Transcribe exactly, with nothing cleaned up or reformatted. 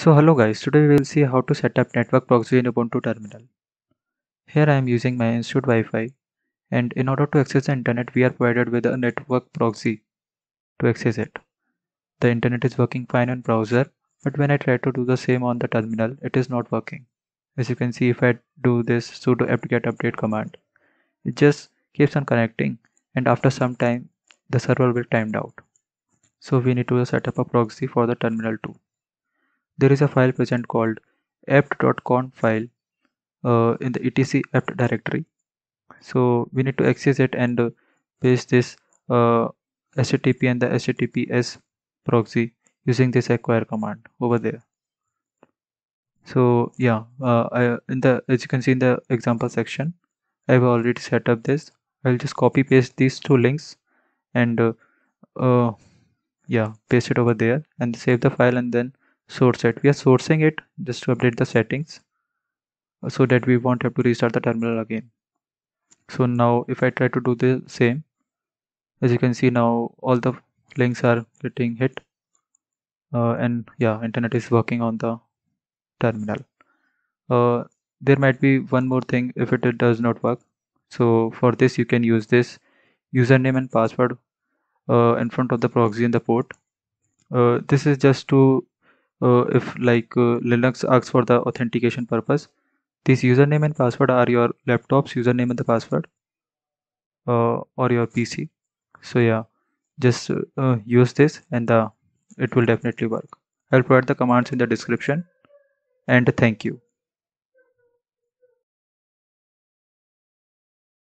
So hello guys, today we will see how to set up network proxy in Ubuntu terminal. Here I am using my institute Wi-Fi, and in order to access the internet we are provided with a network proxy to access it. The internet is working fine on browser, but when I try to do the same on the terminal it is not working. As you can see, if I do this sudo apt-get update command, it just keeps on connecting and after some time the server will timed out. So we need to set up a proxy for the terminal too. There is a file present called apt dot conf file uh, in the etc apt directory. So we need to access it and uh, paste this uh, http and the https proxy using this acquire command over there. So yeah, uh, I, in the as you can see in the example section, I've already set up this. I'll just copy paste these two links and uh, uh, yeah, paste it over there and save the file and then source it. We are sourcing it just to update the settings so that we won't have to restart the terminal again. So now if I try to do the same, as you can see now all the links are getting hit uh, and yeah, internet is working on the terminal. Uh, there might be one more thing if it, it does not work. So for this you can use this username and password uh, in front of the proxy in the port. Uh, this is just to Uh, if like uh, Linux asks for the authentication purpose. This username and password are your laptop's username and the password uh, or your P C. So yeah, just uh, use this and the, it will definitely work. I'll provide the commands in the description, and thank you.